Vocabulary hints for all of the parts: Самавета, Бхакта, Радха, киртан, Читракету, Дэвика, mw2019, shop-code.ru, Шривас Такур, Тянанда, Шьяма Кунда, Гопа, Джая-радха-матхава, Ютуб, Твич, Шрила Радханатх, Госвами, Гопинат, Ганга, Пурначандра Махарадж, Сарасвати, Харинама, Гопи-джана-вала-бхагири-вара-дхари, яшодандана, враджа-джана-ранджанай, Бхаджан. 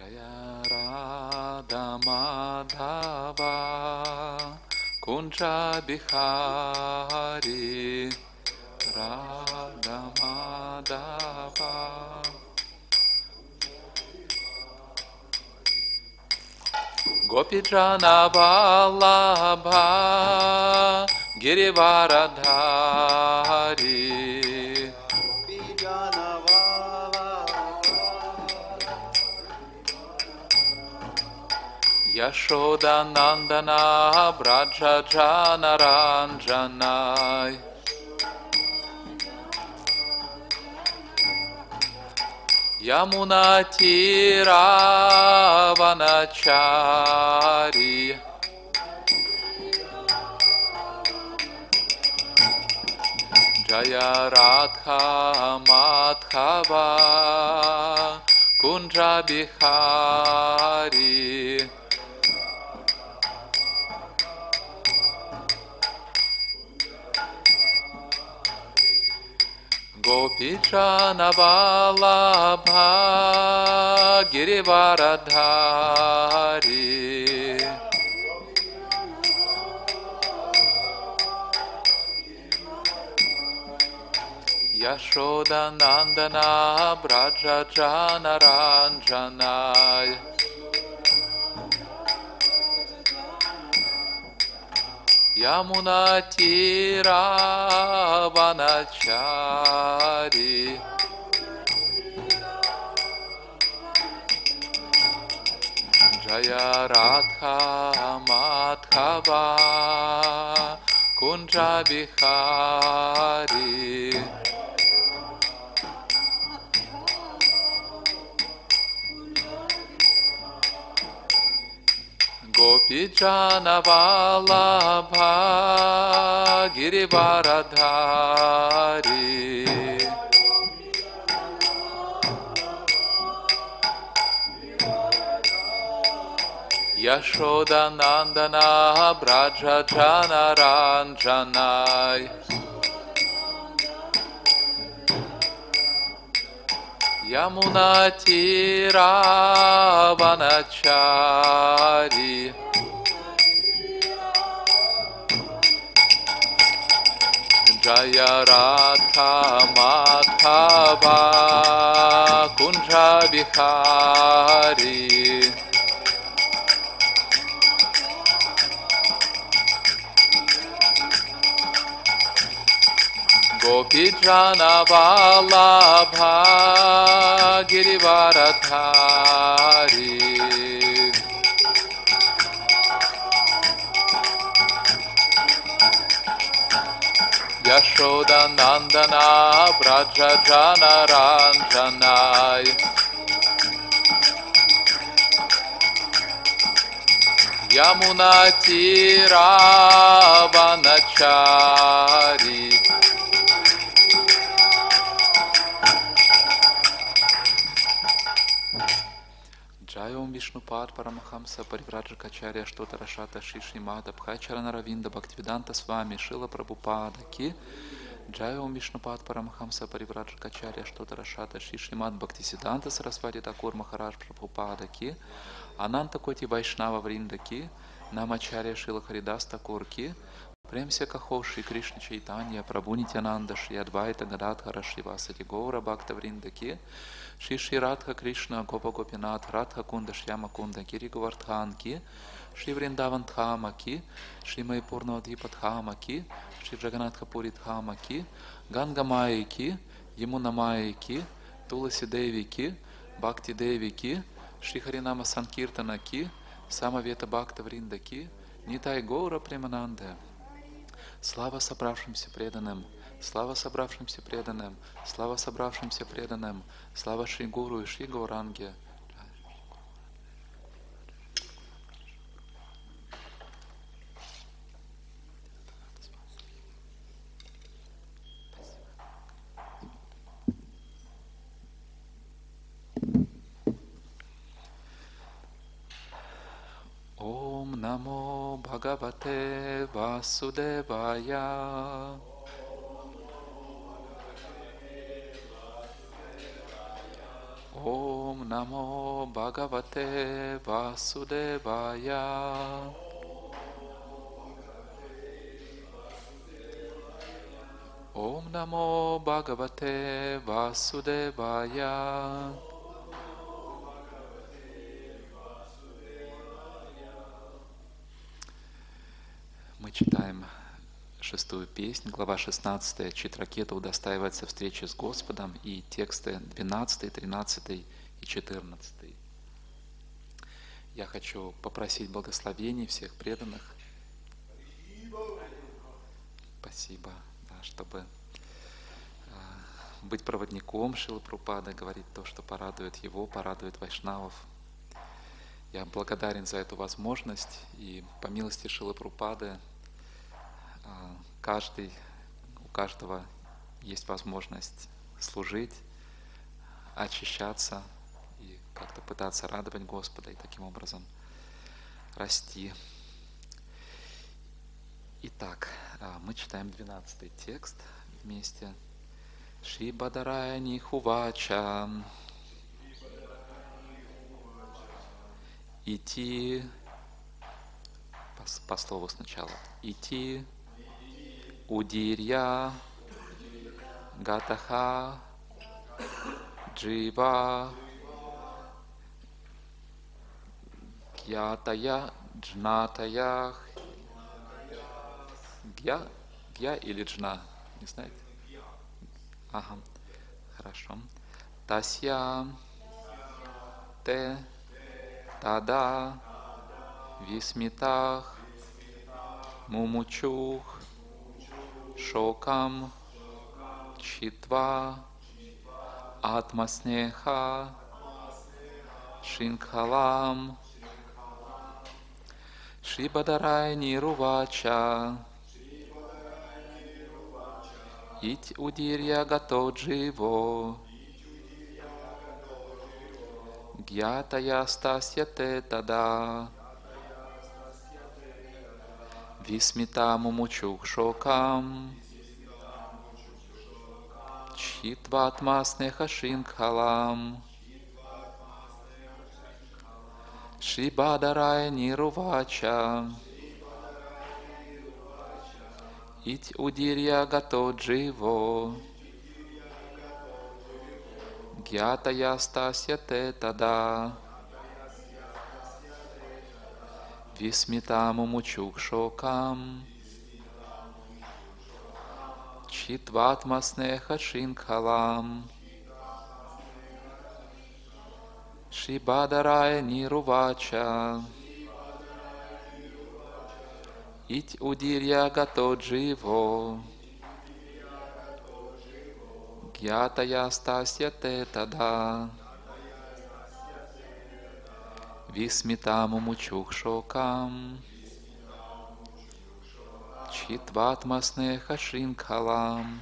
Джая-радха-матхава, Кунджабихари, Радамадхаба. Гопи-джана-вала-бхагири-вара-дхари. Яшодандана, враджа-джана-ранджанай. Ямунати, Рабаначари. Джая-радха-матхава, Кунджабихари. Гопи-джана-вала-бхагири-вара-дхари. Яшодандана, враджа-джана-ранджанай. Ямунати, Рабаначари. Джая-радха-матхава, Кунджабихари. Гопи-джана-вала-бхагири-вара-дхари. Яшодандана, враджа-джана-ранджанай. Ямунати, Рабаначари. Джая-радха-матхава, Кунджабихари. Гопи-джана-вала-бхагири-вара-дхари. Яшодандана, враджа-джана-ранджанай. Ямунати, Рабаначари. Вишнупад, парамахамса, паривраджа качария, что-то рашата, шишни мада, бхачара наравинда, бхактивиданта с вами, шила Прабхупада, ки. Джая ом Вишнупад, парамахамса, паривраджа качария, что-то рашата, шишни мада, бхактисиданта сарасвати, такур махарадж Прабхупада, ки. Ананта коти вайшнава вринда, ки. Намачария шила харидас такур, ки. Премся кахов шри Кришна Чайтанья, Прабхуни Тянанда, шри Адвайта, Гададха, Рашивасати, Гора, Бхакта вринда, ки. Шри Радха Кришна, Гопа Гопинат, Радха Кунда, Шьяма Кунда, Гири Гувардханки, Шри Вриндаван Дхамаки, Шри Майпурна Дхипа Дхамаки, Шри Джаганатха Пури Дхамаки, Ганга Майки, Ямуна Майки, Туласи Дэвики, Бхакти Дэвики, Шри Харинама Санкиртанаки, Самавета Бхакта Вриндаки, Нитай Гора Премананде. Слава собравшимся преданным! Слава собравшимся преданным! Слава собравшимся преданным! Слава Шри Гуру и Шри Гауранге! Ом намо Бхагавате Васудевая. Ом намо Бхагавате Васудевая. Ом намо Бхагавате Васудевая. Мы читаем шестую песню, глава 16. Читракету удостаивается встречи с Господом, и тексты 12, 13 и 14. Я хочу попросить благословений всех преданных. Спасибо, да, чтобы быть проводником Шрилы Прабхупады, говорить то, что порадует его, порадует вайшнавов. Я благодарен за эту возможность, и по милости Шрилы Прабхупады у каждого есть возможность служить, очищаться и как-то пытаться радовать Господа и таким образом расти. Итак, мы читаем 12 текст вместе. Шри Бадарайни Хувача Ити, по слову сначала, Ити Удирья Гатаха Джива Гьятая Джнатая. Гья или джна? Не знаете? Ага, хорошо. Тасья Те Тада Висмитах Мумучух Шокам Читва Атмаснеха Шинхалам. Шри Бадарайни Рувача Ить Удирья Гато Дживо Гьятая Стасья Те Тада Висмита Мумучух Шокам Читва Атмаснеха Шинхалам. Шри Бадарайни Рувача Ить Удирья Гато Дживо Гьятая Стасья Те Тада Висмитаму мучук шокам Читватмаснеха шинкалам. Шри Бадарайни Рувача Ить Удирья Гато Дживо Гьятая Стасья Те Тада Висмитаму мучух шокам Читватмаснеха шинкалам.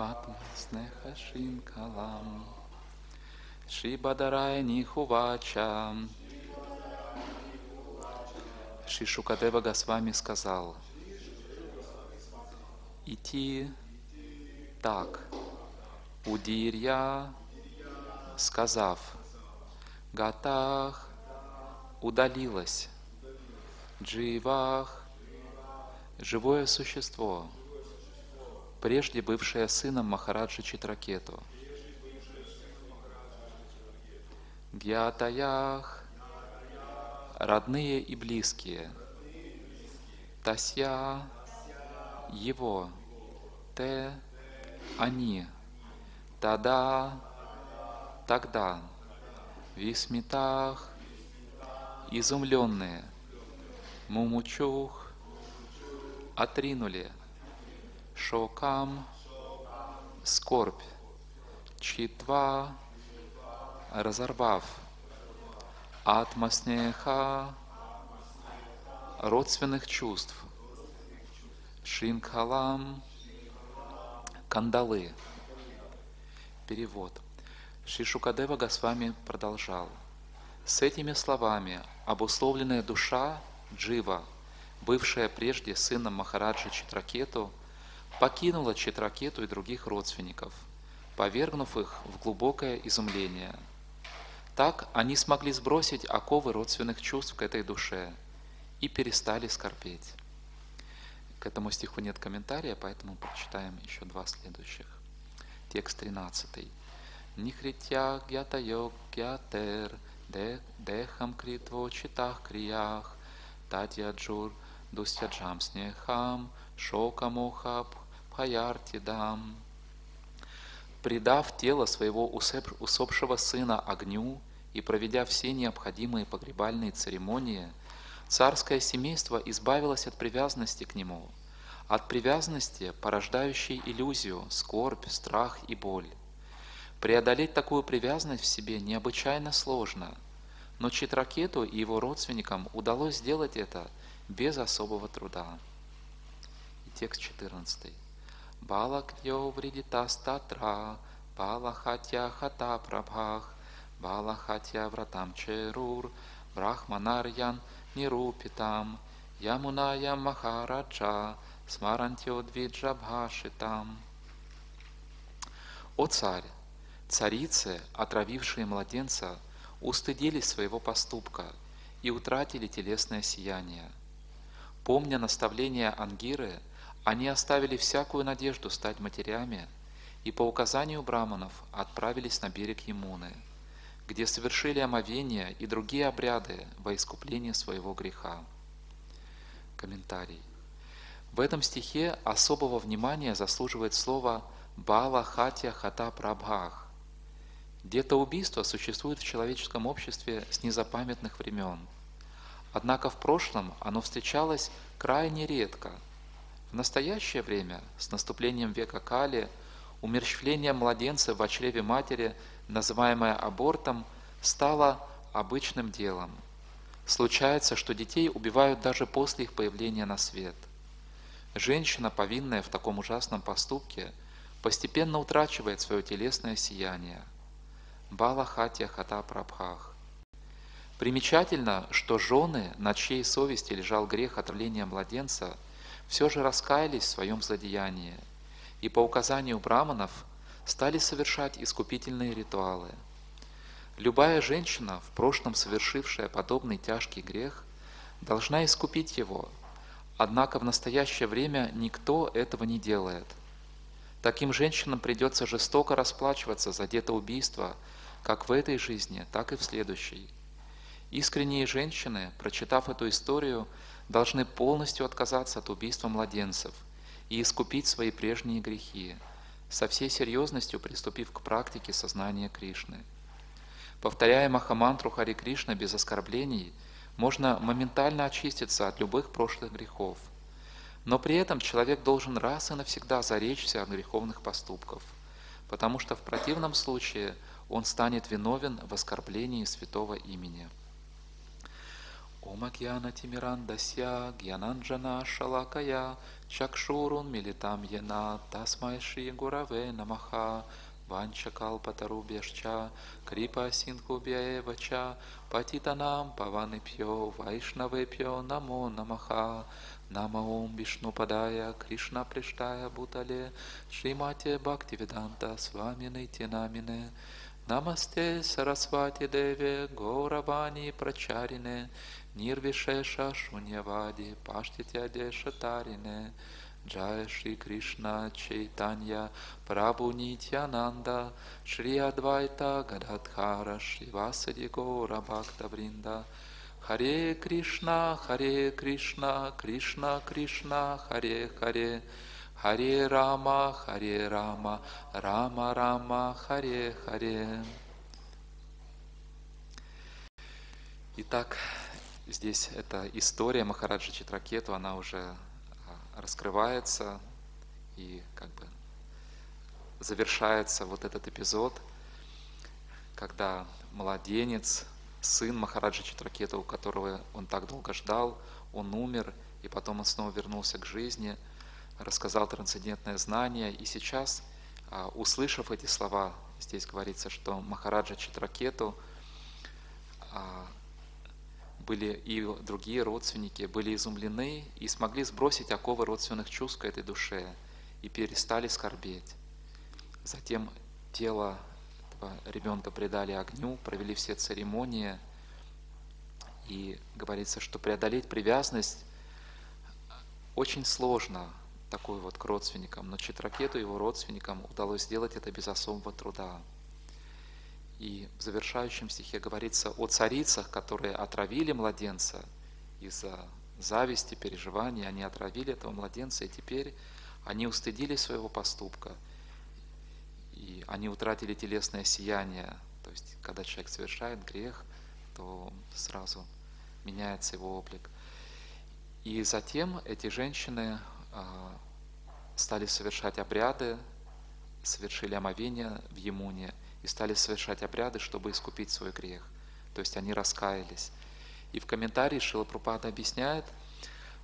Патма Снеха Шинкалам Шри Бадарай Нихувача. Шишукадева Госвами сказал: идти так, удирья, сказав, гатах, удалилась, дживах, живое существо, прежде бывшее сыном Махараджи Читракету, гьятаях, родные и близкие, тася, его, те, они, тада, тогда, висмитах, изумленные, мумучух, отринули, шокам, скорбь, читва, разорвав, атмаснеха, родственных чувств, шинкалам, кандалы. Перевод. Шишукадева Госвами продолжал: с этими словами обусловленная душа джива, бывшая прежде сыном Махараджи Читракету, покинула Читракету и других родственников, повергнув их в глубокое изумление. Так они смогли сбросить оковы родственных чувств к этой душе и перестали скорбеть. К этому стиху нет комментария, поэтому прочитаем еще два следующих. Текст 13. Нихритя гьятайо гьятер дехам критво читах криях татья джур дустяджам снехам шокамохаб пхаяртидам. Предав тело своего усопшего сына огню и проведя все необходимые погребальные церемонии, царское семейство избавилось от привязанности к нему, от привязанности, порождающей иллюзию, скорбь, страх и боль. Преодолеть такую привязанность в себе необычайно сложно, но Читракету и его родственникам удалось сделать это без особого труда. И текст 14. Балакьё вридитастатра, балахатья хата прабхах, балахатья вратам черур, брахманарьян нирупитам, ямуная махараджа, смарантьё двиджабхашитам. О царь! Царицы, отравившие младенца, устыдились своего поступка и утратили телесное сияние. Помня наставления Ангиры, они оставили всякую надежду стать матерями и по указанию браманов отправились на берег Ямуны, где совершили омовение и другие обряды во искупление своего греха. Комментарий. В этом стихе особого внимания заслуживает слово «бала хатья хата прабхах». Детоубийство существует в человеческом обществе с незапамятных времен. Однако в прошлом оно встречалось крайне редко. В настоящее время, с наступлением века Кали, умерщвление младенца в чреве матери, называемое абортом, стало обычным делом. Случается, что детей убивают даже после их появления на свет. Женщина, повинная в таком ужасном поступке, постепенно утрачивает свое телесное сияние. Балахатья хата прабхах. Примечательно, что жены, на чьей совести лежал грех отравления младенца, все же раскаялись в своем злодеянии и по указанию браманов стали совершать искупительные ритуалы. Любая женщина, в прошлом совершившая подобный тяжкий грех, должна искупить его, однако в настоящее время никто этого не делает. Таким женщинам придется жестоко расплачиваться за детоубийство как в этой жизни, так и в следующей. Искренние женщины, прочитав эту историю, должны полностью отказаться от убийства младенцев и искупить свои прежние грехи, со всей серьезностью приступив к практике сознания Кришны. Повторяя махамантру Хари Кришна без оскорблений, можно моментально очиститься от любых прошлых грехов. Но при этом человек должен раз и навсегда заречься от греховных поступков, потому что в противном случае он станет виновен в оскорблении святого имени. Омакьяна тимирандасья гьянанджана шалакая Чакшурун милитам яна, тасмай шри гураве намаха, ванчакалпатарубьяшча, крипа синхубьяевача, патитанам паванипьо, вайшнавепьо намо намаха, намаум вишнупадая, Кришна прештая бутале, шримате бхактивиданта свамины тинамине, намасте Сарасвати деве, горавани прачарине, нирвишеша шуньявади, паштитяде шатарине, Джая Шри Кришна, Чайтанья, Прабху Нитянанда, Шри Адвайта, Гададхара, Шри Васади Гора, Бхакта Вринда, Харе Кришна, Харе Кришна, Кришна Кришна, Харе Харе, Харе Рама, Харе Рама, Рама Рама, Харе Харе. Итак, здесь эта история Махараджи Читракету, она уже раскрывается и как бы завершается вот этот эпизод, когда младенец, сын Махараджи Читракету, которого он так долго ждал, он умер, и потом он снова вернулся к жизни, рассказал трансцендентное знание. И сейчас, услышав эти слова, здесь говорится, что Махараджа Читракету были и другие родственники, были изумлены и смогли сбросить оковы родственных чувств к этой душе и перестали скорбеть. Затем тело ребенка предали огню, провели все церемонии, и говорится, что преодолеть привязанность очень сложно, такой вот к родственникам, но Читракету, его родственникам, удалось сделать это без особого труда. И в завершающем стихе говорится о царицах, которые отравили младенца из-за зависти, переживаний. Они отравили этого младенца, и теперь они устыдились своего поступка. И они утратили телесное сияние. То есть, когда человек совершает грех, то сразу меняется его облик. И затем эти женщины стали совершать обряды, совершили омовение в Ямуне, и стали совершать обряды, чтобы искупить свой грех. То есть они раскаялись. И в комментарии Шрила Прабхупада объясняет,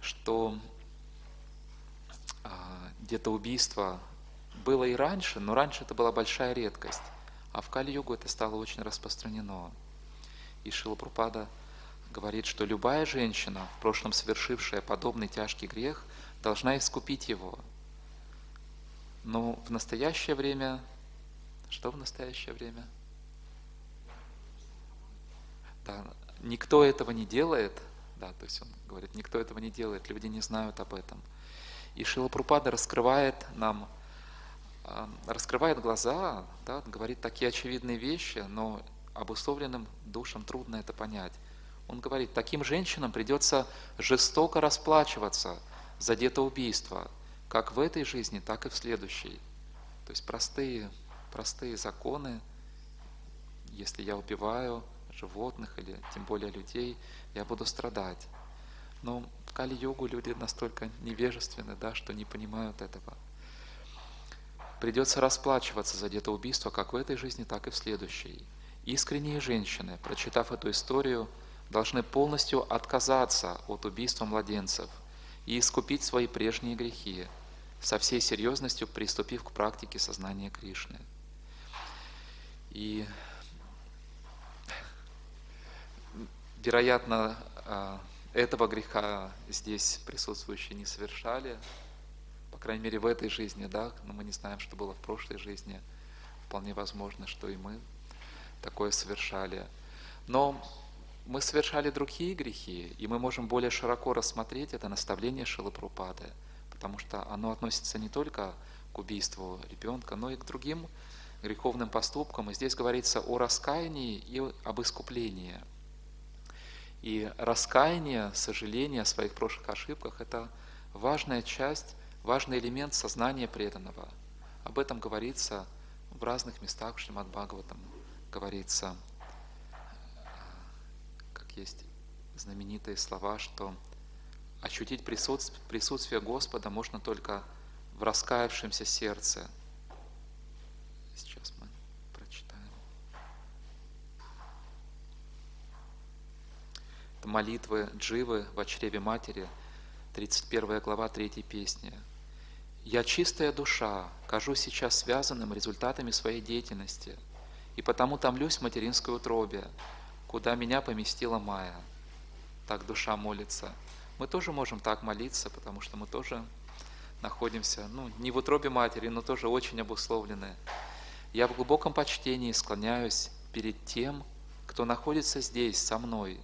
что где-то убийство было и раньше, но раньше это была большая редкость, а в Кали-югу это стало очень распространено. И Шрила Прабхупада говорит, что любая женщина, в прошлом совершившая подобный тяжкий грех, должна искупить его. Но в настоящее время... Что в настоящее время? Да, никто этого не делает. Да, то есть он говорит, никто этого не делает, люди не знают об этом. И Шрила Прабхупада раскрывает нам, раскрывает глаза, да, говорит такие очевидные вещи, но обусловленным душам трудно это понять. Он говорит, таким женщинам придется жестоко расплачиваться за детоубийство, как в этой жизни, так и в следующей. То есть простые законы, если я убиваю животных или тем более людей, я буду страдать. Но в Кали-югу люди настолько невежественны, да, что не понимают этого. Придется расплачиваться за детоубийство как в этой жизни, так и в следующей. Искренние женщины, прочитав эту историю, должны полностью отказаться от убийства младенцев и искупить свои прежние грехи, со всей серьезностью приступив к практике сознания Кришны. И, вероятно, этого греха здесь присутствующие не совершали, по крайней мере, в этой жизни, да, но мы не знаем, что было в прошлой жизни. Вполне возможно, что и мы такое совершали. Но мы совершали другие грехи, и мы можем более широко рассмотреть это наставление Шрилы Прабхупады, потому что оно относится не только к убийству ребенка, но и к другим греховным поступкам. И здесь говорится о раскаянии и об искуплении. И раскаяние, сожаление о своих прошлых ошибках – это важная часть, важный элемент сознания преданного. Об этом говорится в разных местах, в Шримад Бхагаватам говорится, как есть знаменитые слова, что ощутить присутствие Господа можно только в раскаявшемся сердце. Сейчас мы прочитаем. Это молитвы Дживы в чреве матери. 31 глава 3 песни. «Я чистая душа, кажусь сейчас связанным результатами своей деятельности, и потому томлюсь в материнской утробе, куда меня поместила Майя». Так душа молится. Мы тоже можем так молиться, потому что мы тоже находимся, ну, не в утробе матери, но тоже очень обусловлены. «Я в глубоком почтении склоняюсь перед тем, кто находится здесь со мной,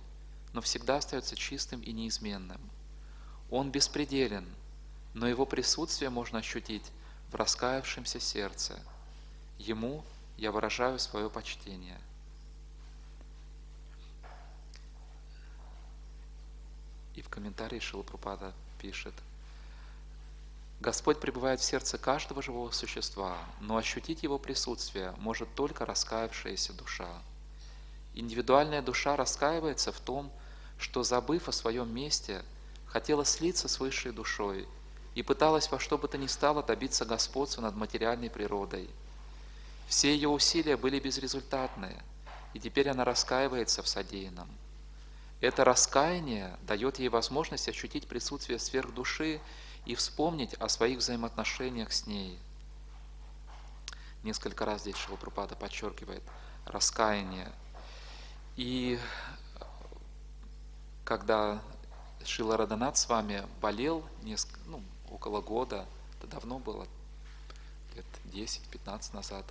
но всегда остается чистым и неизменным. Он беспределен, но его присутствие можно ощутить в раскаявшемся сердце. Ему я выражаю свое почтение». И в комментарии Шрила Прабхупада пишет: «Господь пребывает в сердце каждого живого существа, но ощутить его присутствие может только раскаявшаяся душа. Индивидуальная душа раскаивается в том, что, забыв о своем месте, хотела слиться с высшей душой и пыталась во что бы то ни стало добиться господства над материальной природой. Все ее усилия были безрезультатны, и теперь она раскаивается в содеянном. Это раскаяние дает ей возможность ощутить присутствие сверхдуши и вспомнить о своих взаимоотношениях с ней». Несколько раз здесь Шрила Прабхупада подчеркивает раскаяние. И когда Шрила Радханатх с вами болел около года, это давно было, лет 10-15 назад,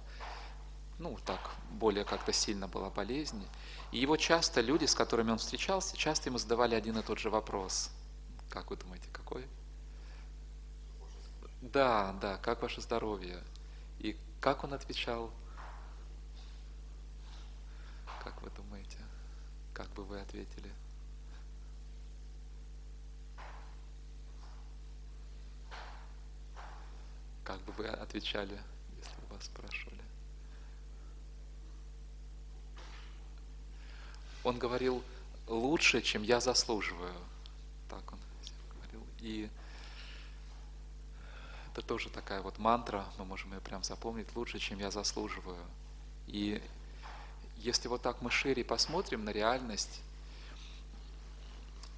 более как-то сильно была болезнь, и его часто люди, с которыми он встречался, часто ему задавали один и тот же вопрос. Как вы думаете, какой? Да, как ваше здоровье? И как он отвечал? Как вы думаете, как бы вы ответили? Как бы вы отвечали, если бы вас спрашивали? Он говорил: лучше, чем я заслуживаю. Так он говорил. И это тоже такая вот мантра, мы можем ее прям запомнить: лучше, чем я заслуживаю. И если вот так мы шире посмотрим на реальность,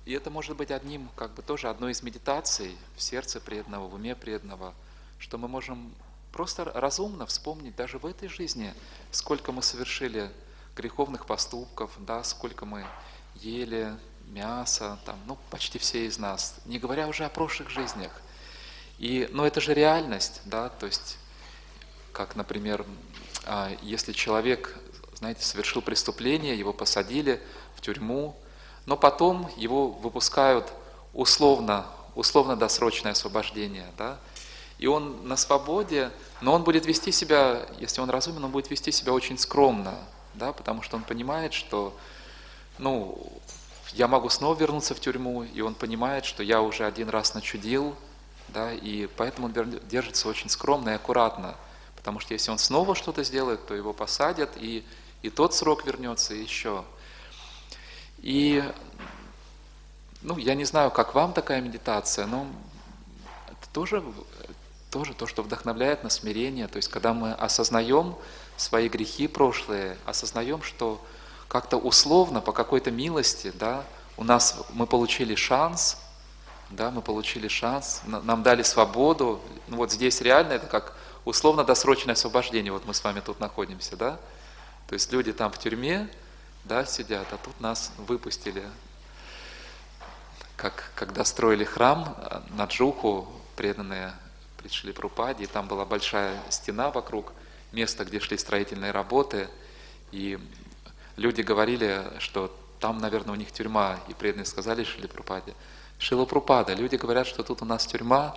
и это может быть одной из медитаций в сердце преданного, в уме преданного, что мы можем просто разумно вспомнить даже в этой жизни, сколько мы совершили греховных поступков, да, сколько мы ели мясо, почти все из нас, не говоря уже о прошлых жизнях. Но это же реальность, да, то есть, как, например, если человек, совершил преступление, его посадили в тюрьму, но потом его выпускают условно-досрочное освобождение, да, и он на свободе, но он будет вести себя, если он разумен, он будет вести себя очень скромно, да, потому что он понимает, что я могу снова вернуться в тюрьму, и он понимает, что я уже один раз начудил, да, и поэтому он держится очень скромно и аккуратно, потому что если он снова что-то сделает, то его посадят, и тот срок вернется, и еще. И я не знаю, как вам такая медитация, но это тоже то, что вдохновляет на смирение, то есть когда мы осознаем свои грехи прошлые, осознаем, что как-то условно, по какой-то милости, да, мы получили шанс, да, нам дали свободу. Здесь реально это как условно-досрочное освобождение. Вот мы с вами тут находимся, да, то есть люди там в тюрьме, да, сидят, а тут нас выпустили. Как когда строили храм на Джуху, преданные при Шриле Прабхупаде, и там была большая стена вокруг, место, где шли строительные работы, и люди говорили, что там, наверное, у них тюрьма, и преданные сказали Шриле Прабхупаде: «Шрила Прабхупада, люди говорят, что тут у нас тюрьма».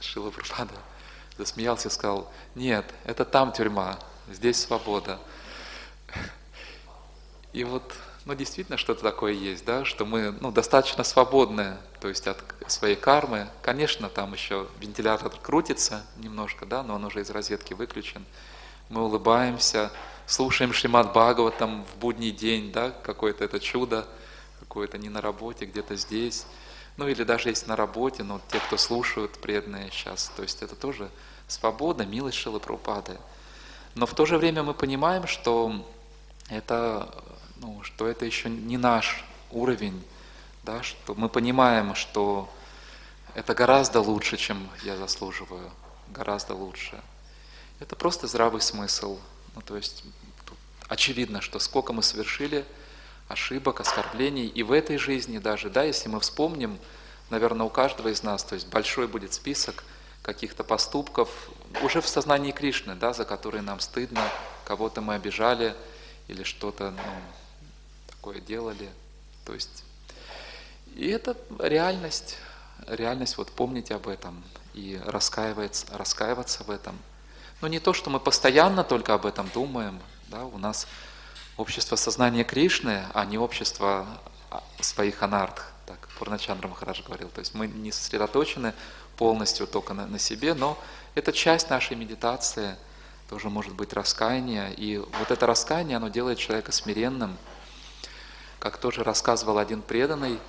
Шрила Прабхупада засмеялся и сказал: «Нет, это там тюрьма, здесь свобода». И действительно что-то такое есть, да, что мы достаточно свободны, то есть от своей кармы. Конечно, там еще вентилятор крутится немножко, да, но он уже из розетки выключен. Мы улыбаемся, слушаем Шримад Бхагаватам в будний день, да, какое-то это чудо, какое-то не на работе, где-то здесь. Или даже есть на работе, но те, кто слушают, преданные сейчас, то есть это тоже свобода, милость Шрилы Прабхупады. Но в то же время мы понимаем, что это еще не наш уровень, да, что мы понимаем, что Это гораздо лучше, чем я заслуживаю, гораздо лучше. Это просто здравый смысл. Ну, то есть очевидно, что сколько мы совершили ошибок, оскорблений, и в этой жизни даже, да, если мы вспомним, наверное, у каждого из нас, то есть большой будет список каких-то поступков уже в сознании Кришны, да, за которые нам стыдно, кого-то мы обижали или что-то, ну, такое делали. То есть, и это реальность, реальность, вот помните об этом и раскаиваться в этом. Но не то, что мы постоянно только об этом думаем, да, у нас общество сознания Кришны, а не общество своих анартх, так Пурначандра Махарадж говорил. То есть мы не сосредоточены полностью только на себе, но это часть нашей медитации, тоже может быть раскаяние. И вот это раскаяние, оно делает человека смиренным. Как тоже рассказывал один преданный,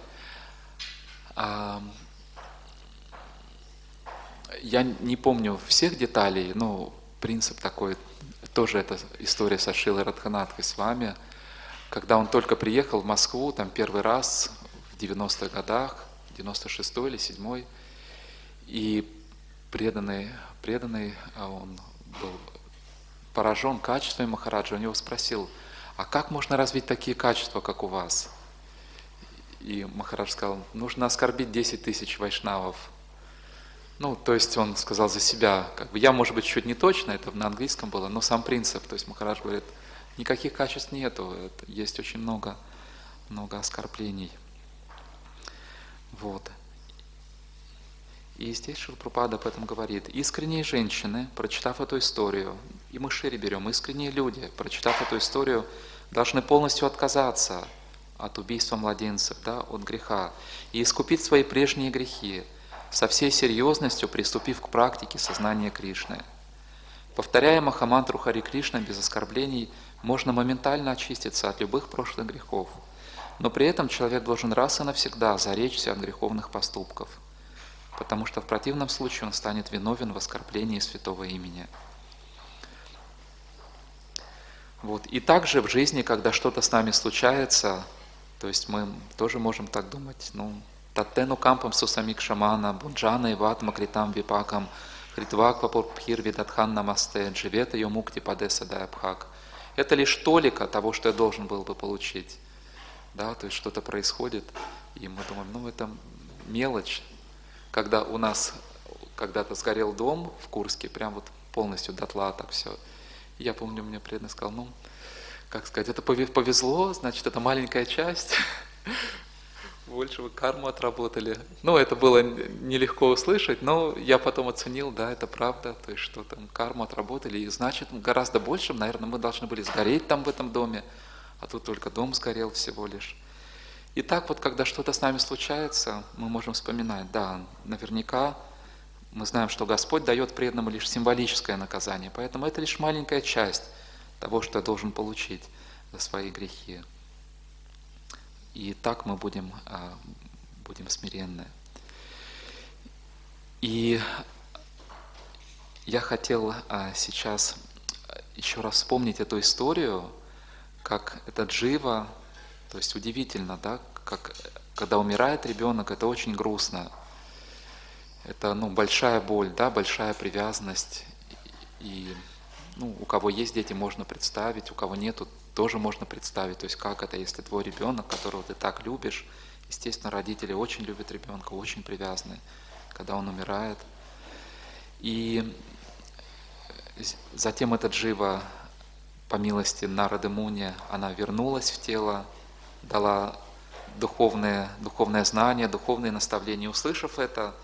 я не помню всех деталей, но принцип такой, тоже эта история со Шрилой Радханатхой с вами. Когда он только приехал в Москву, там первый раз в 90-х годах, 96-й или 7-й, и преданный, он был поражен качествами Махараджа, у него спросил, а как можно развить такие качества, как у вас? И Махарадж сказал, нужно оскорбить 10 тысяч вайшнавов. Ну, то есть он сказал за себя, как бы, я, может быть, чуть не точно, это на английском было, но сам принцип, то есть Махарадж говорит, никаких качеств нету, есть очень много оскорблений. Вот. И здесь Шрила Прабхупада об этом говорит. Искренние женщины, прочитав эту историю, и мы шире берем, искренние люди, прочитав эту историю, должны полностью отказаться от убийства младенцев, да, от греха, и искупить свои прежние грехи, со всей серьезностью приступив к практике сознания Кришны. Повторяя Махамантру Хари Кришна без оскорблений, можно моментально очиститься от любых прошлых грехов. Но при этом человек должен раз и навсегда заречься от греховных поступков, потому что в противном случае он станет виновен в оскорблении святого имени. Вот. И также в жизни, когда что-то с нами случается, то есть мы тоже можем так думать, ну, «Таттену кампам сусамик шамана, бунджана и ватма критам випакам, хритваквапур пхир видатхан намасте, дживета йомукти падеса дайабхак». Это лишь толика того, что я должен был бы получить. Да, то есть что-то происходит, и мы думаем, ну, это мелочь. Когда у нас когда-то сгорел дом в Курске, прям вот полностью дотла так все. Я помню, мне преданный сказал, ну, как сказать, это повезло, значит, это маленькая часть, больше вы карму отработали. Ну, это было нелегко услышать, но я потом оценил, да, это правда, то есть что там, карму отработали, и значит, гораздо больше, наверное, мы должны были сгореть там в этом доме, а тут только дом сгорел всего лишь. И так вот, когда что-то с нами случается, мы можем вспоминать, да, наверняка мы знаем, что Господь дает преданному лишь символическое наказание, поэтому это лишь маленькая часть того, что я должен получить за свои грехи. И так мы будем смиренны. И я хотел сейчас еще раз вспомнить эту историю, как этот джива, то есть удивительно, да, как, когда умирает ребенок, это очень грустно. Это, ну, большая боль, да, большая привязанность. И, ну, у кого есть дети, можно представить, у кого нету, тоже можно представить. То есть как это, если твой ребенок, которого ты так любишь, естественно, родители очень любят ребенка, очень привязаны, когда он умирает. И затем этот джива, по милости Нарады Муни, она вернулась в тело, дала духовное знание, духовные наставления. Услышав это,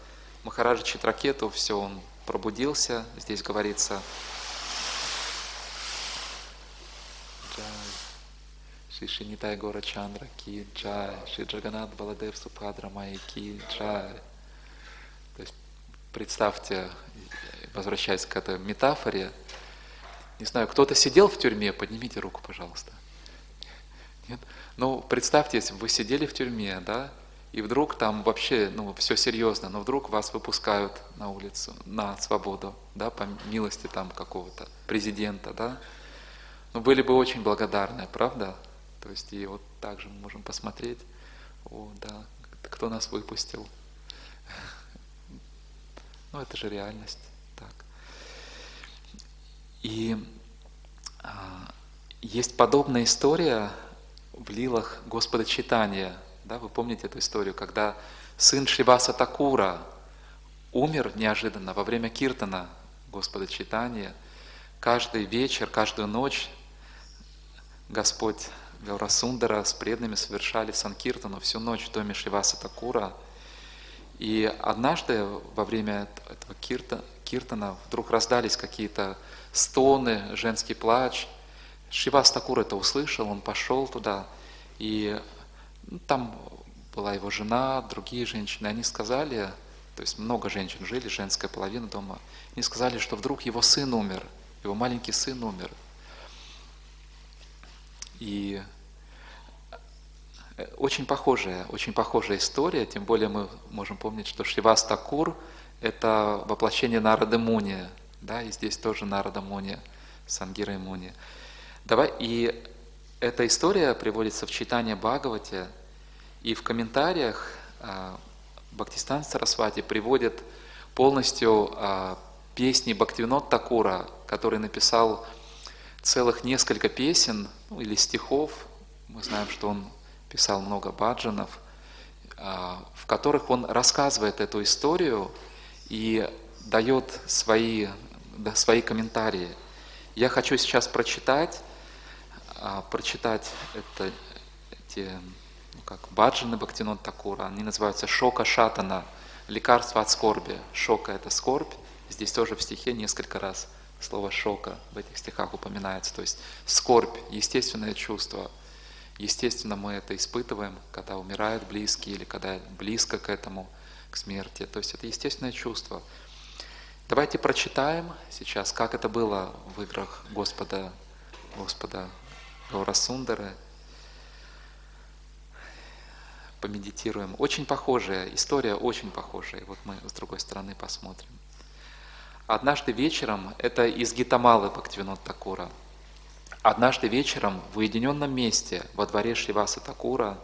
Махараджа Читракету, все, он пробудился. Здесь говорится, Шиши Нитай Гора Чандра Ки Джай, Ши Джаганат Баладев Супхадра Майки Джай. То есть представьте, возвращаясь к этой метафоре, не знаю, кто-то сидел в тюрьме, поднимите руку, пожалуйста. Нет? Ну, представьте, если бы вы сидели в тюрьме, да, и вдруг там вообще, ну, все серьезно, но вдруг вас выпускают на улицу, на свободу, да, по милости там какого-то президента, да. Ну, были бы очень благодарны, правда? То есть, и вот так же мы можем посмотреть, о, да, кто нас выпустил. Ну, это же реальность. Так. И есть подобная история в лилах Господа Чайтаньи. Да, вы помните эту историю, когда сын Шиваса Такура умер неожиданно во время киртана Господа Чайтаньи. Каждый вечер, каждую ночь Господь Гаурасундара с преданными совершали санкиртану всю ночь в доме Шиваса Такура. И однажды во время этого киртана вдруг раздались какие-то стоны, женский плач. Шивас Такур это услышал, он пошел туда, и там была его жена, другие женщины, они сказали, то есть много женщин жили, женская половина дома, они сказали, что вдруг его сын умер, его маленький сын умер. И очень похожая история, тем более мы можем помнить, что Шивас Такур – это воплощение Нарады Муни, да, и здесь тоже Нарада Муни, Сангира и Муни. Давай, и эта история приводится в Чайтанья Бхагавате, и в комментариях Бхактистан Сарасвати приводит полностью песни Бхактивинод Такура, который написал целых несколько песен, ну, или стихов. Мы знаем, что он писал много баджанов, в которых он рассказывает эту историю и дает свои комментарии. Я хочу сейчас прочитать баджаны Бхактивинод Такура. Они называются «Шока Шатана», «Лекарство от скорби». Шока – это скорбь. Здесь тоже в стихе несколько раз слово «шока» в этих стихах упоминается. То есть скорбь – естественное чувство. Естественно, мы это испытываем, когда умирают близкие или когда близко к этому, к смерти. То есть это естественное чувство. Давайте прочитаем сейчас, как это было в играх Господа Гаурасундары. Помедитируем. Очень похожая история, очень похожая. Вот мы с другой стороны посмотрим. Однажды вечером, это из Гитамалы Бхактивинод Такура. Однажды вечером в уединенном месте во дворе Шриваса Такура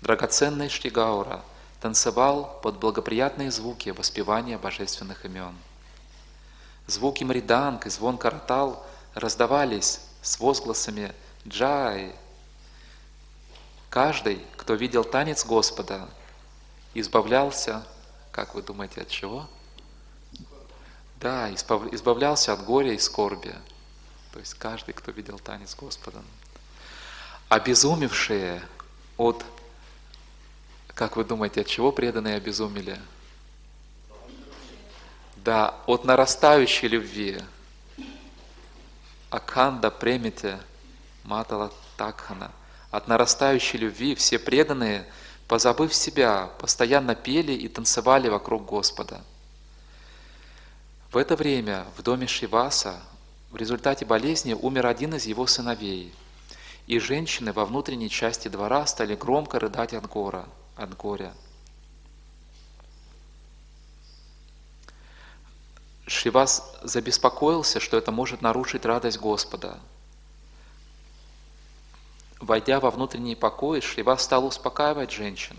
драгоценный Шри Гаура танцевал под благоприятные звуки воспевания божественных имен. Звуки мриданг и звон каратал раздавались с возгласами «Джай». Каждый, кто видел танец Господа, избавлялся, как вы думаете, от чего? Да, избавлялся от горя и скорби. То есть каждый, кто видел танец Господа. Обезумевшие от... Как вы думаете, от чего преданные обезумели? Да, от нарастающей любви. Акханда премите матала такхана. От нарастающей любви все преданные, позабыв себя, постоянно пели и танцевали вокруг Господа. В это время в доме Шиваса в результате болезни умер один из его сыновей, и женщины во внутренней части двора стали громко рыдать от горя. Шивас забеспокоился, что это может нарушить радость Господа. Войдя во внутренние покои, Шривас стал успокаивать женщин.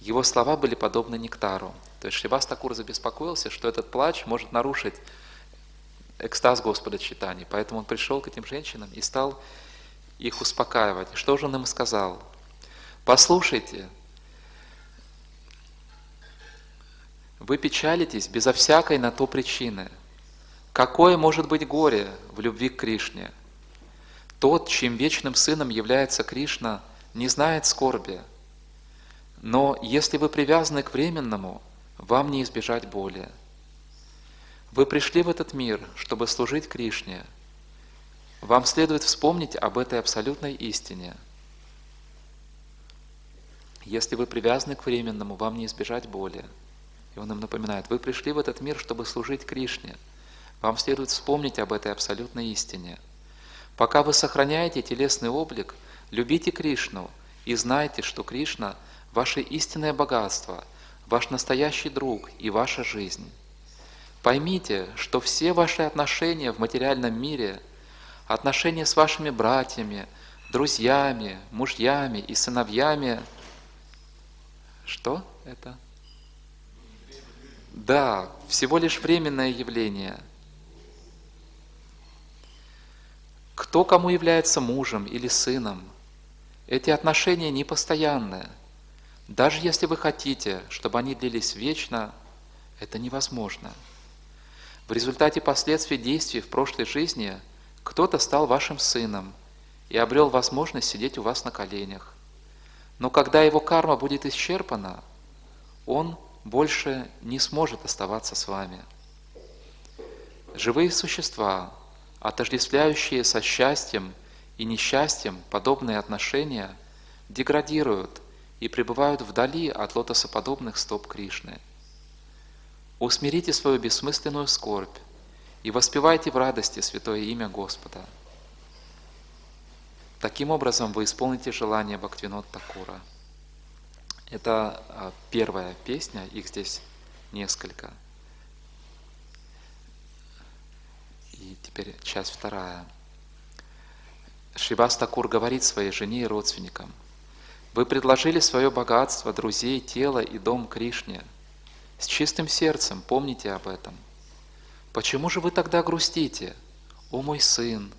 Его слова были подобны нектару. То есть Шривас Такур забеспокоился, что этот плач может нарушить экстаз Господа Чайтаньи. Поэтому он пришел к этим женщинам и стал их успокаивать. И что же он им сказал? «Послушайте, вы печалитесь безо всякой на то причины. Какое может быть горе в любви к Кришне? Тот, чьим вечным сыном является Кришна, не знает скорби. Но если вы привязаны к временному, вам не избежать боли. Вы пришли в этот мир, чтобы служить Кришне. Вам следует вспомнить об этой абсолютной истине. Если вы привязаны к временному, вам не избежать боли». И он им напоминает, вы пришли в этот мир, чтобы служить Кришне. Вам следует вспомнить об этой абсолютной истине. Пока вы сохраняете телесный облик, любите Кришну и знайте, что Кришна – ваше истинное богатство, ваш настоящий друг и ваша жизнь. Поймите, что все ваши отношения в материальном мире, отношения с вашими братьями, друзьями, мужьями и сыновьями, что это? Да, всего лишь временное явление. Кто кому является мужем или сыном, эти отношения непостоянны. Даже если вы хотите, чтобы они длились вечно, это невозможно. В результате последствий действий в прошлой жизни кто-то стал вашим сыном и обрел возможность сидеть у вас на коленях. Но когда его карма будет исчерпана, он больше не сможет оставаться с вами. Живые существа, отождествляющие со счастьем и несчастьем подобные отношения, деградируют и пребывают вдали от лотосоподобных стоп Кришны. Усмирите свою бессмысленную скорбь и воспевайте в радости святое имя Господа. Таким образом вы исполните желание Бхактивинод Такура. Это первая песня, их здесь несколько. И теперь часть вторая. Шривас Такур говорит своей жене и родственникам: «Вы предложили свое богатство, друзей, тело и дом Кришне. С чистым сердцем помните об этом. Почему же вы тогда грустите? О мой сын!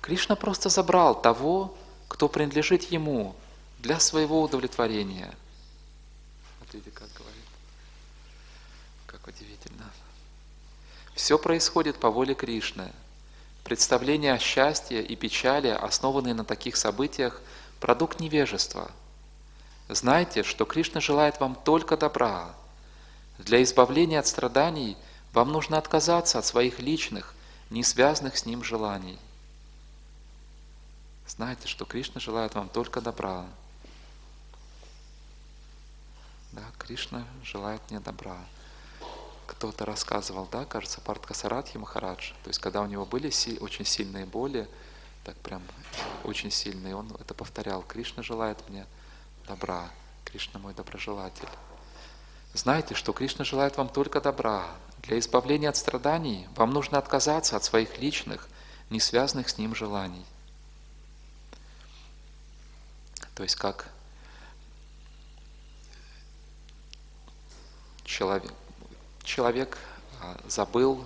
Кришна просто забрал того, кто принадлежит ему, для своего удовлетворения». Смотрите, как говорит. Как удивительно. Все происходит по воле Кришны. Представления о счастье и печали, основанные на таких событиях, продукт невежества. Знайте, что Кришна желает вам только добра. Для избавления от страданий вам нужно отказаться от своих личных, не связанных с ним желаний. Знайте, что Кришна желает вам только добра. Да, Кришна желает мне добра. Кто-то рассказывал, да, кажется, Партхасарадхи Махарадж, то есть когда у него были очень сильные боли, так прям очень сильные, он это повторял: Кришна желает мне добра, Кришна мой доброжелатель. Знайте, что Кришна желает вам только добра. Для избавления от страданий вам нужно отказаться от своих личных, не связанных с ним желаний. То есть как человек забыл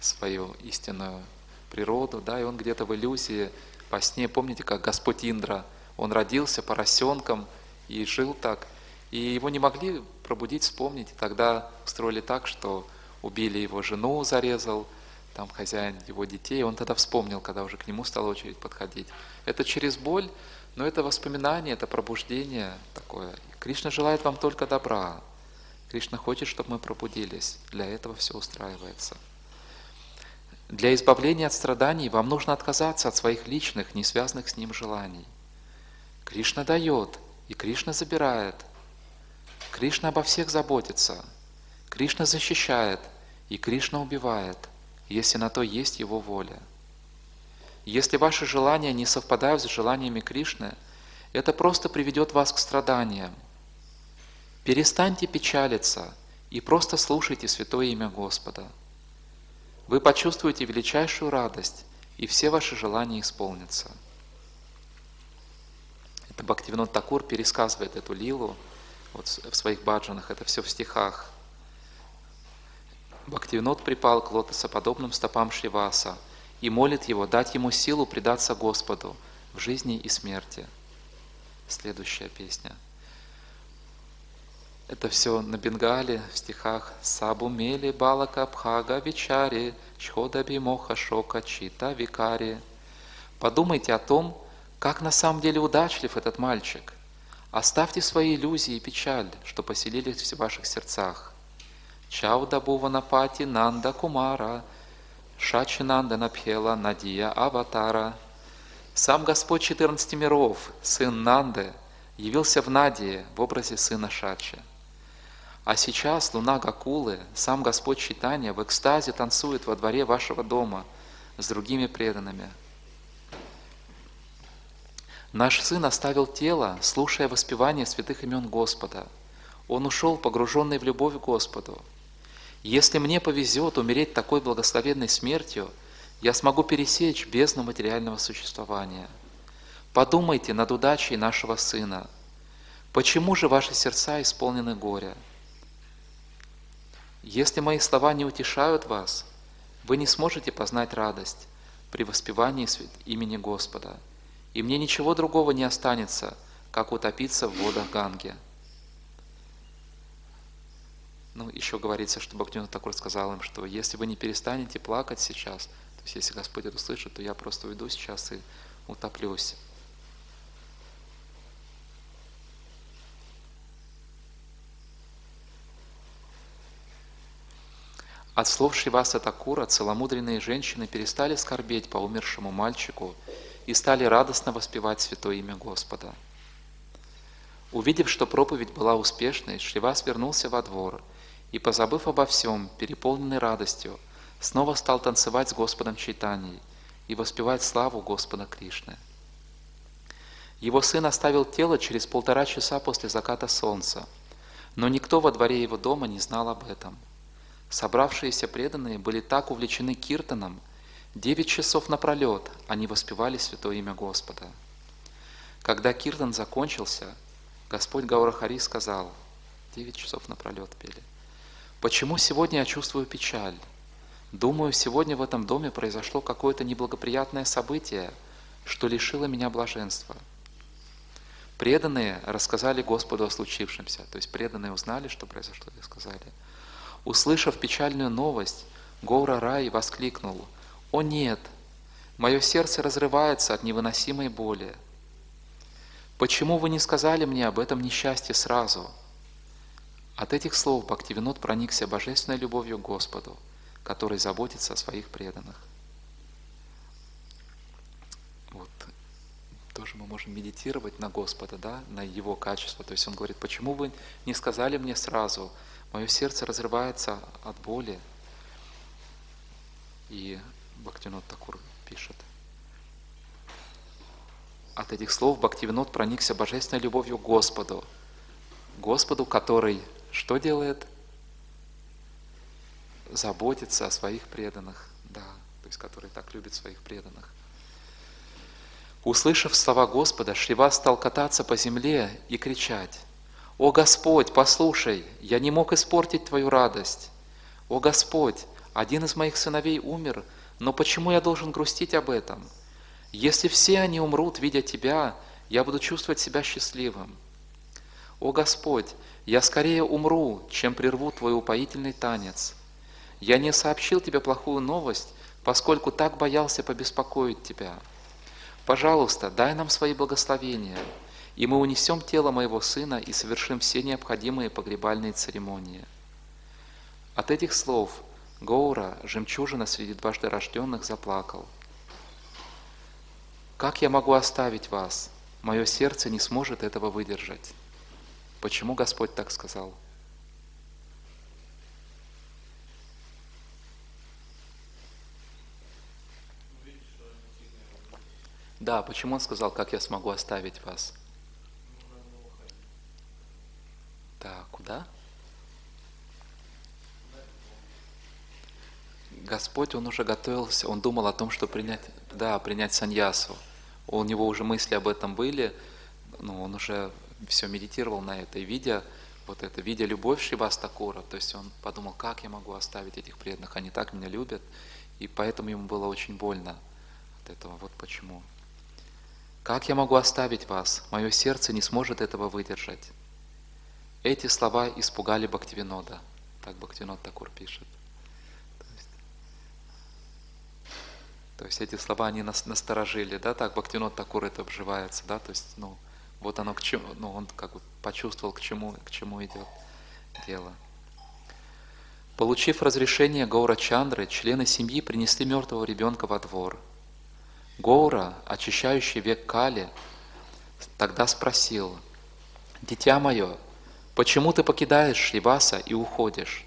свою истинную природу, да, и он где-то в иллюзии, во сне, помните, как Господь Индра, он родился поросенком и жил так, и его не могли пробудить, вспомнить, и тогда устроили так, что убили его жену, зарезал, там хозяин его детей, он тогда вспомнил, когда уже к нему стала очередь подходить. Это через боль, но это воспоминание, это пробуждение такое. Кришна желает вам только добра. Кришна хочет, чтобы мы пробудились. Для этого все устраивается. Для избавления от страданий вам нужно отказаться от своих личных, не связанных с ним желаний. Кришна дает, и Кришна забирает. Кришна обо всех заботится. Кришна защищает, и Кришна убивает, если на то есть его воля. Если ваши желания не совпадают с желаниями Кришны, это просто приведет вас к страданиям. Перестаньте печалиться и просто слушайте святое имя Господа. Вы почувствуете величайшую радость, и все ваши желания исполнятся. Это Бхактивинод Такур пересказывает эту лилу вот в своих баджанах, это все в стихах. Бхактивинод припал к лотосоподобным стопам Шриваса и молит его дать ему силу предаться Господу в жизни и смерти. Следующая песня. Это все на бенгале, в стихах. Сабумели балака бхага вичари, чходаби моха шока чита викари. Подумайте о том, как на самом деле удачлив этот мальчик. Оставьте свои иллюзии и печаль, что поселились в ваших сердцах. Чауда буванапати нанда кумара, Шачинанда Напхела Надия Аватара. Сам Господь 14 миров, сын Нанды, явился в Надии в образе сына Шачи. А сейчас луна Гакулы, сам Господь Чайтанья, в экстазе танцует во дворе вашего дома с другими преданными. Наш сын оставил тело, слушая воспевание святых имен Господа. Он ушел, погруженный в любовь к Господу. Если мне повезет умереть такой благословенной смертью, я смогу пересечь бездну материального существования. Подумайте над удачей нашего сына. Почему же ваши сердца исполнены горя? Если мои слова не утешают вас, вы не сможете познать радость при воспевании имени Господа, и мне ничего другого не останется, как утопиться в водах Ганги. Ну, еще говорится, что Бхактивинод Такур сказал им, что если вы не перестанете плакать сейчас, то есть если Господь это услышит, то я просто уйду сейчас и утоплюсь. От слов Шриваса Такура целомудренные женщины перестали скорбеть по умершему мальчику и стали радостно воспевать святое имя Господа. Увидев, что проповедь была успешной, Шривас вернулся во двор и, позабыв обо всем, переполненный радостью, снова стал танцевать с Господом Чайтаньей и воспевать славу Господа Кришны. Его сын оставил тело через 1,5 часа после заката солнца, но никто во дворе его дома не знал об этом. Собравшиеся преданные были так увлечены киртаном, 9 часов напролет они воспевали святое имя Господа. Когда киртан закончился, Господь Гаурахари сказал, 9 часов напролет пели, «Почему сегодня я чувствую печаль? Думаю, сегодня в этом доме произошло какое-то неблагоприятное событие, что лишило меня блаженства». Преданные рассказали Господу о случившемся, то есть преданные узнали, что произошло, и сказали. Услышав печальную новость, Гаура Рай воскликнул, «О нет! Мое сердце разрывается от невыносимой боли! Почему вы не сказали мне об этом несчастье сразу?» От этих слов Бхактивинод проникся божественной любовью к Господу, который заботится о своих преданных. Вот. Тоже мы можем медитировать на Господа, да? На Его качество. То есть он говорит, «Почему вы не сказали мне сразу? Мое сердце разрывается от боли». И Бхактивинод Такур пишет. От этих слов Бхактивинод проникся божественной любовью к Господу. Господу, который что делает? Заботится о своих преданных. Да, то есть который так любит своих преданных. Услышав слова Господа, Шривас стал кататься по земле и кричать. «О Господь, послушай, я не мог испортить Твою радость. О Господь, один из моих сыновей умер, но почему я должен грустить об этом? Если все они умрут, видя Тебя, я буду чувствовать себя счастливым. О Господь, я скорее умру, чем прерву Твой упоительный танец. Я не сообщил Тебе плохую новость, поскольку так боялся побеспокоить Тебя. Пожалуйста, дай нам свои благословения, и мы унесем тело моего сына и совершим все необходимые погребальные церемонии». От этих слов Гаура, жемчужина среди дважды рожденных, заплакал. «Как я могу оставить вас? Мое сердце не сможет этого выдержать». Почему Господь так сказал? Да, почему Он сказал, как я смогу оставить вас? Да, куда? Господь, Он уже готовился, Он думал о том, что принять саньясу. У него уже мысли об этом были, но он уже все медитировал на это. И видя любовь Шриваса Такура, то есть он подумал, как я могу оставить этих преданных, они так меня любят, и поэтому ему было очень больно от этого. Вот почему. «Как я могу оставить вас? Мое сердце не сможет этого выдержать». Эти слова испугали Бхактивинода. Так Бхактивинод Такур пишет. То есть эти слова, они нас насторожили, да, так Бхактивинод Такур это обживается, да, то есть, ну, вот оно к чему, ну, он как бы почувствовал, к чему идет дело. Получив разрешение Гаура Чандры, члены семьи принесли мертвого ребенка во двор. Гаура, очищающий век Кали, тогда спросил, «Дитя мое, почему ты покидаешь Шриваса и уходишь?»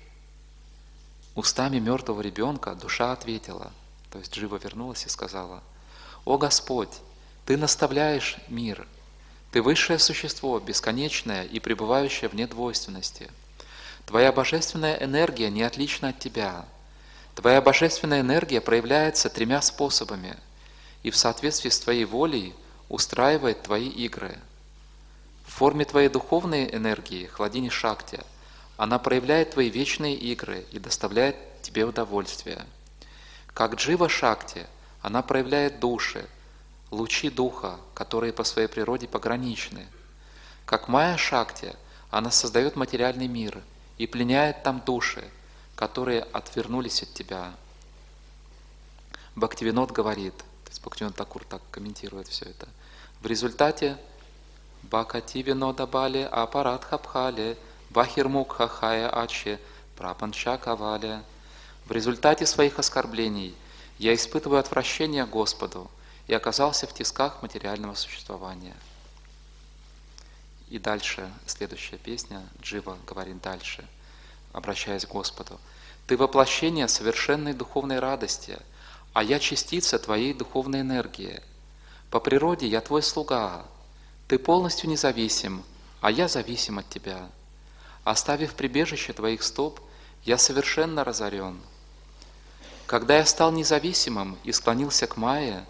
Устами мертвого ребенка душа ответила, то есть Джива вернулась и сказала, «О Господь, Ты наставляешь мир, Ты высшее существо, бесконечное и пребывающее вне двойственности. Твоя божественная энергия не отлична от Тебя. Твоя божественная энергия проявляется 3 способами и в соответствии с Твоей волей устраивает Твои игры. В форме Твоей духовной энергии, хладини-шакти, Она проявляет твои вечные игры и доставляет тебе удовольствие. Как джива-шакти, она проявляет души, лучи духа, которые по своей природе пограничны. Как майя-шакти, она создает материальный мир и пленяет там души, которые отвернулись от тебя. Бхактивинод говорит, то есть Бхактивинод Такур так комментирует все это. В результате Бхактивинода Бали Апарадхабхали Бахирмукха Хая Ачи Прапанчакавали. В результате своих оскорблений я испытываю отвращение к Господу и оказался в тисках материального существования. И дальше, следующая песня, Джива говорит дальше, обращаясь к Господу. «Ты воплощение совершенной духовной радости, а я частица твоей духовной энергии. По природе я твой слуга. Ты полностью независим, а я зависим от тебя. Оставив прибежище твоих стоп, я совершенно разорен. Когда я стал независимым и склонился к Майе,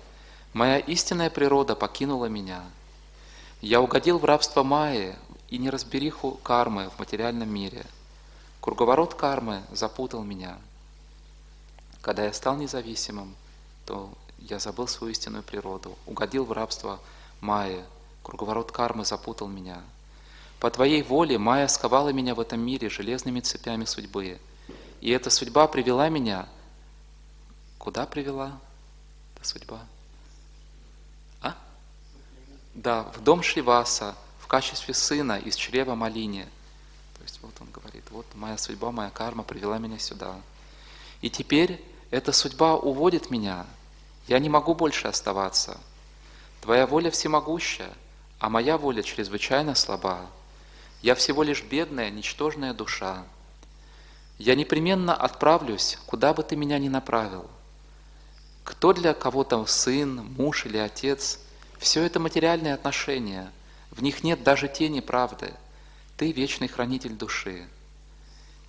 моя истинная природа покинула меня. Я угодил в рабство Майи и неразбериху кармы в материальном мире. Круговорот кармы запутал меня. Когда я стал независимым, то я забыл свою истинную природу, угодил в рабство Майи, круговорот кармы запутал меня. По твоей воле Майя сковала меня в этом мире железными цепями судьбы. И эта судьба привела меня... Куда привела эта судьба? А? Да, в дом Шриваса, в качестве сына из чрева Малини. То есть вот он говорит, вот моя судьба, моя карма привела меня сюда. И теперь эта судьба уводит меня. Я не могу больше оставаться. Твоя воля всемогущая, а моя воля чрезвычайно слаба. Я всего лишь бедная, ничтожная душа. Я непременно отправлюсь, куда бы ты меня ни направил. Кто для кого-то сын, муж или отец, все это материальные отношения, в них нет даже тени правды. Ты вечный хранитель души.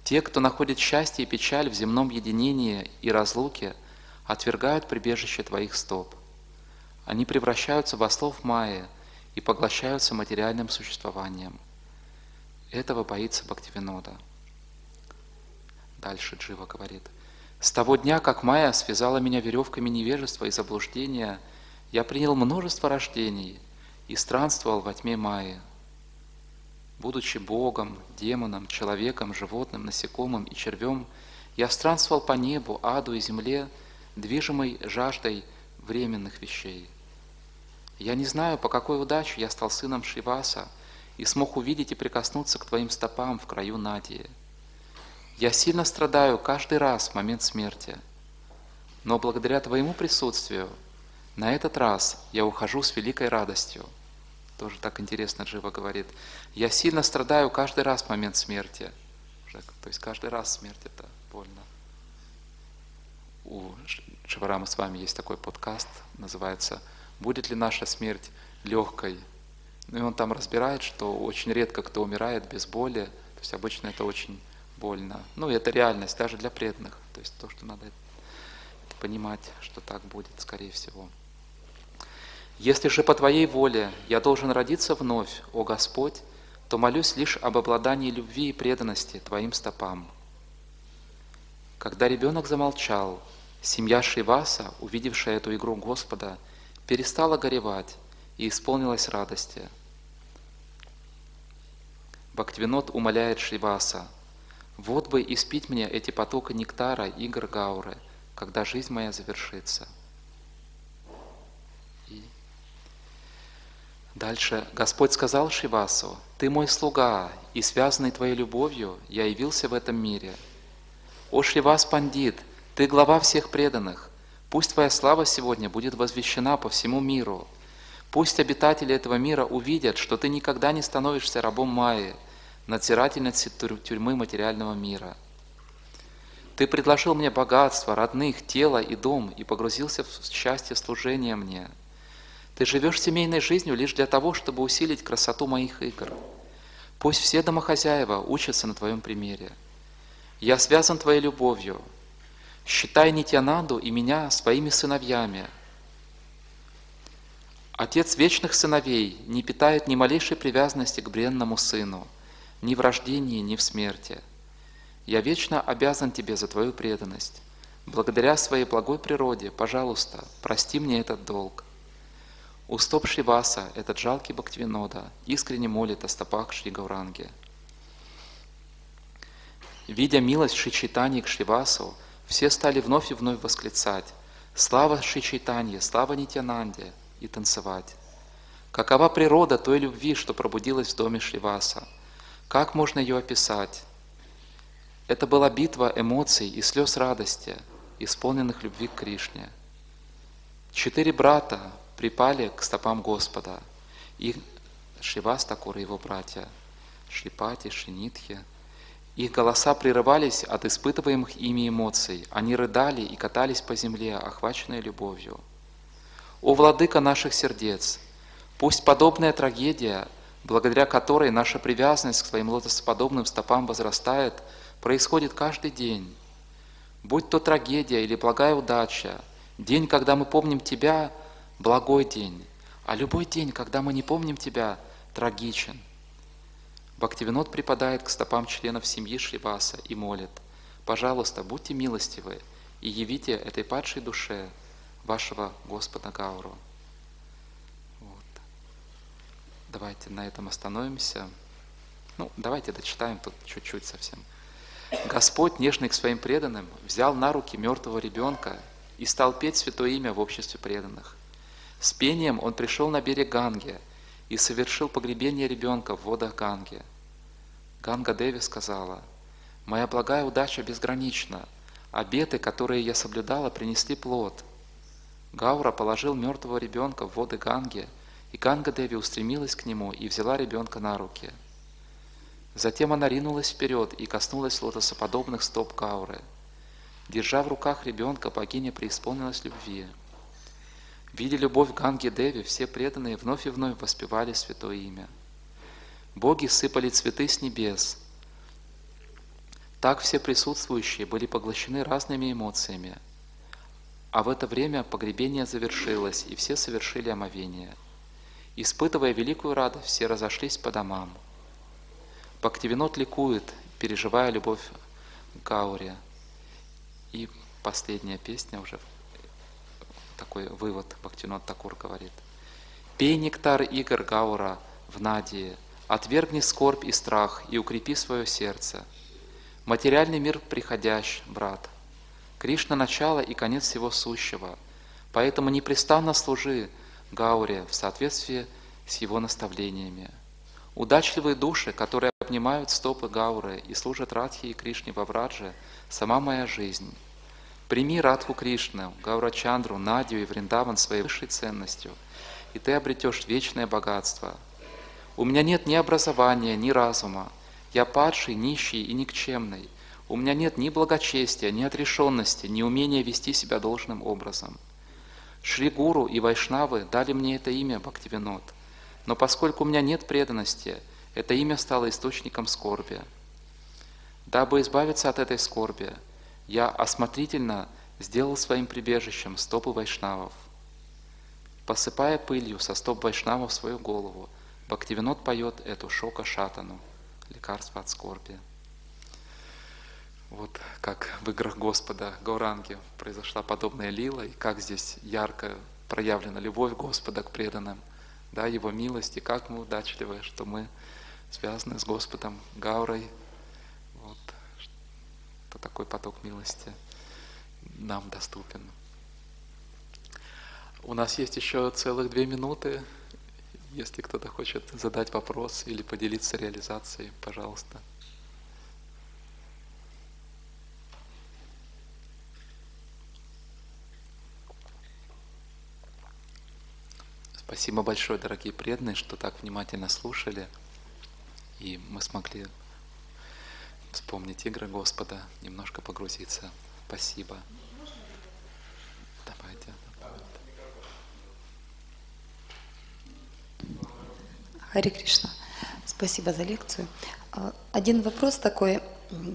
Те, кто находит счастье и печаль в земном единении и разлуке, отвергают прибежище твоих стоп. Они превращаются в ослов Майи и поглощаются материальным существованием. Этого боится Бхактивинода. Дальше Джива говорит. С того дня, как Майя связала меня веревками невежества и заблуждения, я принял множество рождений и странствовал во тьме Майи. Будучи богом, демоном, человеком, животным, насекомым и червем, я странствовал по небу, аду и земле, движимой жаждой временных вещей. Я не знаю, по какой удаче я стал сыном Шриваса и смог увидеть и прикоснуться к твоим стопам в краю Надии. Я сильно страдаю каждый раз в момент смерти, но благодаря твоему присутствию на этот раз я ухожу с великой радостью. Тоже так интересно Джива говорит. Я сильно страдаю каждый раз в момент смерти. То есть каждый раз смерть это больно. У Шиварама с вами есть такой подкаст, называется «Будет ли наша смерть легкой?». Ну и он там разбирает, что очень редко кто умирает без боли, то есть обычно это очень больно. Ну и это реальность даже для преданных, то есть то, что надо понимать, что так будет, скорее всего. Если же по твоей воле я должен родиться вновь, о Господь, то молюсь лишь об обладании любви и преданности твоим стопам. Когда ребенок замолчал, семья Шриваса, увидевшая эту игру Господа, перестала горевать и исполнилась радости. Бхактивинод умоляет Шриваса, вот бы испить мне эти потоки нектара, игр Гауры, когда жизнь моя завершится. Дальше. Господь сказал Шривасу, «Ты мой слуга, и связанный твоей любовью я явился в этом мире. О Шривас Пандит, ты глава всех преданных, пусть твоя слава сегодня будет возвещена по всему миру. Пусть обитатели этого мира увидят, что ты никогда не становишься рабом Майи, надзирательницей тюрьмы материального мира. Ты предложил мне богатство, родных, тело и дом, и погрузился в счастье служения мне». Ты живешь семейной жизнью лишь для того, чтобы усилить красоту моих игр. Пусть все домохозяева учатся на твоем примере. Я связан твоей любовью. Считай Нитьянанду и меня своими сыновьями. Отец вечных сыновей не питает ни малейшей привязанности к бренному сыну. ни в рождении, ни в смерти. Я вечно обязан тебе за твою преданность. Благодаря своей благой природе, пожалуйста, прости мне этот долг. Уступ Шриваса, этот жалкий Бхактивинода, искренне молит о стопах Шри Гауранги. Видя милость Шри Чайтаньи к Шривасу, все стали вновь и вновь восклицать «Слава Шри Чайтанье, слава Нитянанде!» и танцевать. Какова природа той любви, что пробудилась в доме Шриваса? Как можно ее описать? Это была битва эмоций и слез радости, исполненных любви к Кришне. Четыре брата припали к стопам Господа, их Шривас Такур и его братья, Шрипати, Шринитхи. Их голоса прерывались от испытываемых ими эмоций, они рыдали и катались по земле, охваченные любовью. «О, владыка наших сердец! Пусть подобная трагедия, благодаря которой наша привязанность к своим лотосоподобным стопам возрастает, происходит каждый день. Будь то трагедия или благая удача, день, когда мы помним Тебя, благой день, а любой день, когда мы не помним Тебя, трагичен». Бхактивинод припадает к стопам членов семьи Шриваса и молит: «Пожалуйста, будьте милостивы и явите этой падшей душе вашего Господа Гауру». Вот. Давайте на этом остановимся. Ну, давайте дочитаем тут чуть-чуть совсем. «Господь, нежный к своим преданным, взял на руки мертвого ребенка и стал петь святое имя в обществе преданных. С пением он пришел на берег Ганги и совершил погребение ребенка в водах Ганги. Ганга Деви сказала: «Моя благая удача безгранична. Обеты, которые я соблюдала, принесли плод». Гаура положил мертвого ребенка в воды Ганги, и Ганга Деви устремилась к нему и взяла ребенка на руки. Затем она ринулась вперед и коснулась лотосоподобных стоп Гауры. Держа в руках ребенка, богиня преисполнилась любви. Видя любовь Ганги Деви, все преданные вновь и вновь воспевали святое имя. Боги сыпали цветы с небес. Так все присутствующие были поглощены разными эмоциями. А в это время погребение завершилось, и все совершили омовение. Испытывая великую радость, все разошлись по домам. Бхактивинод ликует, переживая любовь к Гауре». И последняя песня уже. Такой вывод Бхактивинод Такур говорит: «Пей нектар игр Гаура в Надии, отвергни скорбь и страх и укрепи свое сердце. Материальный мир приходящ, брат. Кришна – начало и конец всего сущего, поэтому непрестанно служи Гауре в соответствии с его наставлениями. Удачливые души, которые обнимают стопы Гауры и служат Радхе и Кришне во Врадже, сама моя жизнь. Прими Радху Кришну, Гаурачандру, Надию и Вриндаван своей высшей ценностью, и ты обретешь вечное богатство. У меня нет ни образования, ни разума. Я падший, нищий и никчемный. У меня нет ни благочестия, ни отрешенности, ни умения вести себя должным образом. Шри Гуру и Вайшнавы дали мне это имя Бхактивинод, но поскольку у меня нет преданности, это имя стало источником скорби. Дабы избавиться от этой скорби, я осмотрительно сделал своим прибежищем стопы вайшнавов». Посыпая пылью со стоп вайшнавов свою голову, Бхактивинод поет эту шока-шатану, лекарство от скорби. Вот как в играх Господа Гауранги произошла подобная лила, и как здесь ярко проявлена любовь Господа к преданным, да, его милость, и как мы удачливы, что мы связаны с Господом Гаурой. То такой поток милости нам доступен. У нас есть еще целых 2 минуты. Если кто-то хочет задать вопрос или поделиться реализацией, пожалуйста. Спасибо большое, дорогие преданные, что так внимательно слушали, и мы смогли вспомнить игры Господа, немножко погрузиться. Спасибо. Давайте. Хари Кришна. Спасибо за лекцию. Один вопрос такой.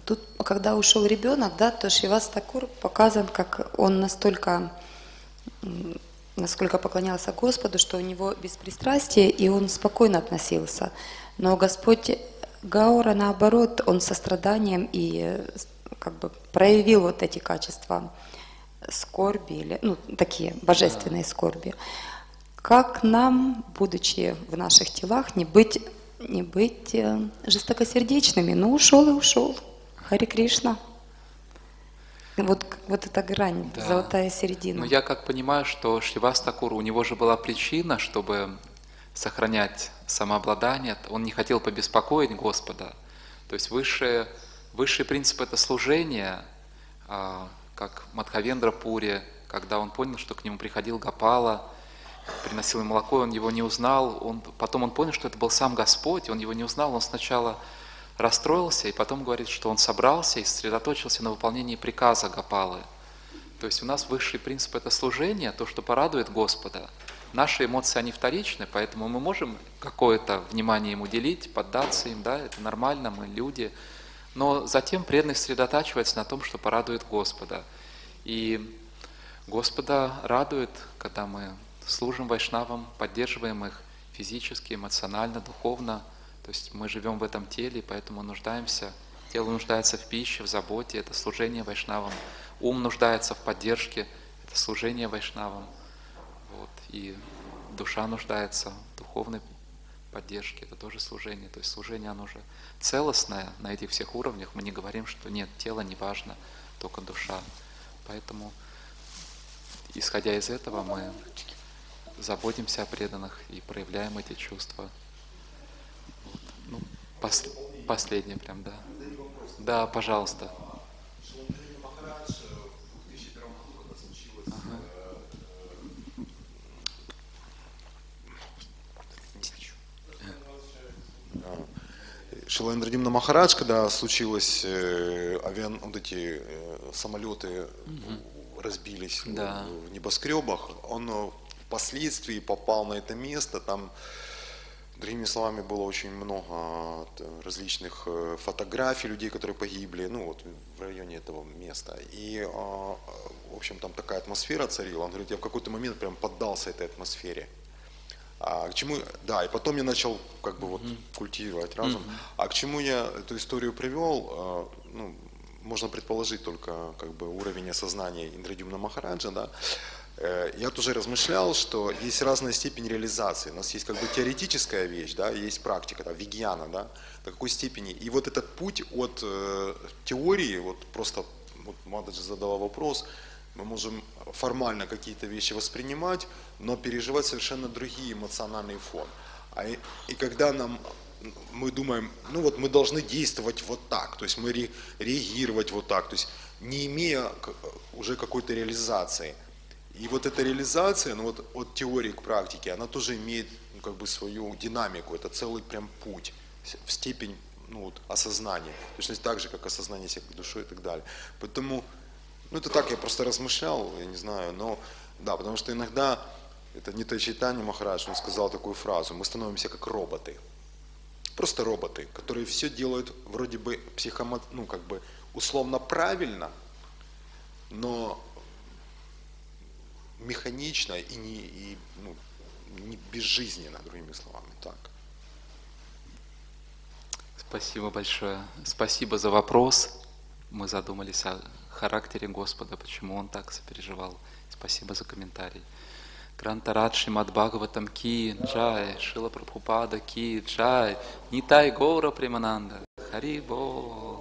Тут, когда ушел ребенок, да, то Шривас Такур показан, как он настолько, насколько поклонялся Господу, что у него беспристрастие, и он спокойно относился. Но Господь Гаура, наоборот, он состраданием и как бы проявил вот эти качества скорби, или, ну, такие божественные скорби. Как нам, будучи в наших телах, не быть жестокосердечными? Ну, ушел и ушел. Хари Кришна. Вот эта грань, да. Золотая середина. Но я как понимаю, что Шривастакуру, у него же была причина, чтобы сохранять самообладание. Он не хотел побеспокоить Господа. То есть высший принцип — это служение, как Мадхавендра Пури, когда он понял, что к нему приходил Гопала, приносил ему молоко, он его не узнал. Потом он понял, что это был сам Господь, он его не узнал, он сначала расстроился, и потом говорит, что он собрался и сосредоточился на выполнении приказа Гопалы. То есть у нас высший принцип — это служение, то, что порадует Господа. Наши эмоции, они вторичны, поэтому мы можем какое-то внимание ему делить, поддаться им, да, это нормально, мы люди. Но затем преданный сосредотачивается на том, что порадует Господа. И Господа радует, когда мы служим вайшнавам, поддерживаем их физически, эмоционально, духовно. То есть мы живем в этом теле, поэтому нуждаемся. Тело нуждается в пище, в заботе, это служение вайшнавам. Ум нуждается в поддержке, это служение вайшнавам. Вот. И душа нуждается в духовной поддержке, это тоже служение. То есть служение, оно уже целостное на этих всех уровнях. Мы не говорим, что нет, тело не важно, только душа. Поэтому, исходя из этого, мы заботимся о преданных и проявляем эти чувства. Ну, последнее прям, да. Да, пожалуйста. Махараджа в 2001 году, когда случилось Шилаэндрадимна Махарадж, когда случилось вот эти самолеты разбились в небоскребах, он впоследствии попал на это место, там. Другими словами, было очень много различных фотографий людей, которые погибли, ну вот в районе этого места. И, в общем, там такая атмосфера царила. Он говорит, я в какой-то момент прям поддался этой атмосфере. А к чему? Да, и потом я начал как бы вот культивировать разум. А к чему я эту историю привел? Ну, можно предположить только как бы уровень осознания Индрадимна Махараджа, да. Я тоже размышлял, что есть разная степень реализации. У нас есть как бы теоретическая вещь, да, есть практика, да, вигьяна, да, до какой степени. И вот этот путь от теории, вот просто вот Мададжи задала вопрос, мы можем формально какие-то вещи воспринимать, но переживать совершенно другие эмоциональные фон. И когда мы думаем, ну вот мы должны действовать вот так, то есть мы реагировать вот так, то есть не имея уже какой-то реализации. И вот эта реализация, ну вот от теории к практике, она тоже имеет, ну, как бы свою динамику. Это целый прям путь в степень, ну, вот, осознания. Точно так же, как осознание себя душой и так далее. Поэтому, ну это так, я просто размышлял, я не знаю, но да, потому что иногда, это Нитай Чайтанья Махарадж, он сказал такую фразу, мы становимся как роботы. Просто роботы, которые все делают вроде бы ну, как бы условно правильно, но механично и не безжизненно, другими словами. Так. Спасибо большое. Спасибо за вопрос. Мы задумались о характере Господа, почему Он так сопереживал. Спасибо за комментарий. Грантарат Шримад Бхагаватам ки джай, Шрила Прабхупада ки джай, Нитай Гора Премананда, Хари Бол.